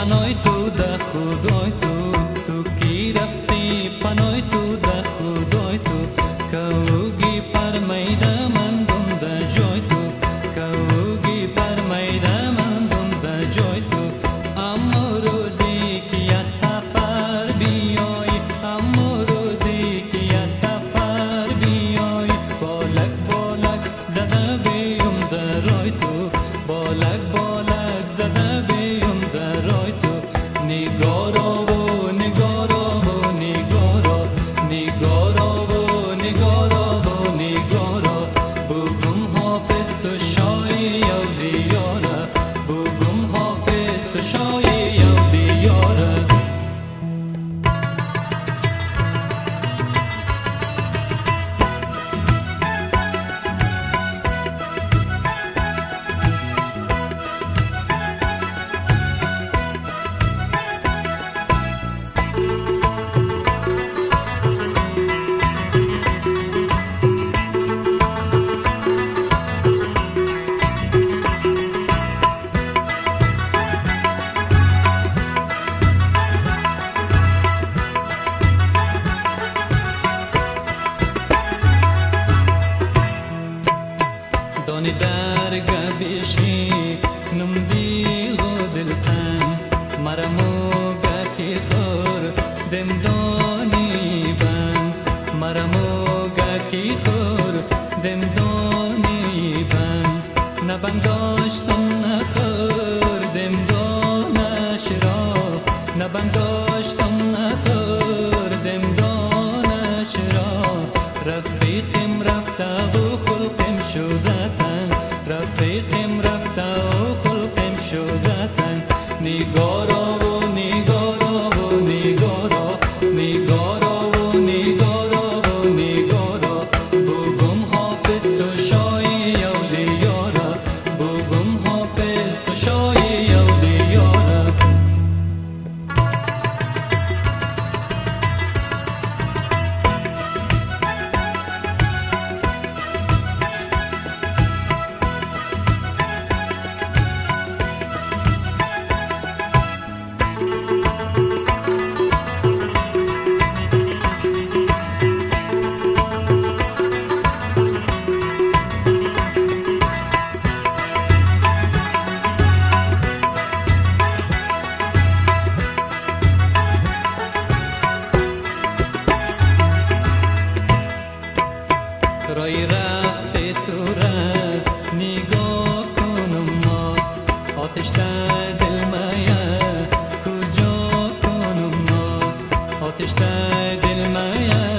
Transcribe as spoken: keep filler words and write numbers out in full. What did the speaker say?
پناه تو در خدای تو، تو کی رفتی پناه تو در خدای تو، کوگی پرمیده من دم در جای تو، کوگی پرمیده من دم در جای تو. اما روزی که از سفر بیایی، اما روزی که از سفر بیایی، بالک بالک زده بیم در رای تو، بالک بالک زده بیم نگارا و نگارا و نگارا، نگارا و نگارا و نگارا. بگم حافظ تو شای اولیارا، بگم حافظ تو شای اولیارا. دانی درگه بیشی نم دیل و دلتن، مرموگه که خور دم دانی بند، مرموگه که خور دم دانی بند. نبنداشتم نخور دم دانش را، نبنداشتم نخور دم دانش را. رفیقم رفته و خلقم شده تن، رفیقم رفته و خلقم شده تن. نگارا و نگارا و نگارا، نگارا و نگارا و نگارا. بگم حافظ تو شای اولیارا، بگم حافظ تو شای اولیارا. رای رفته تو را نگاه کنم ما، آتش در دل مایه کجا کنم ما، آتش در دل مایه.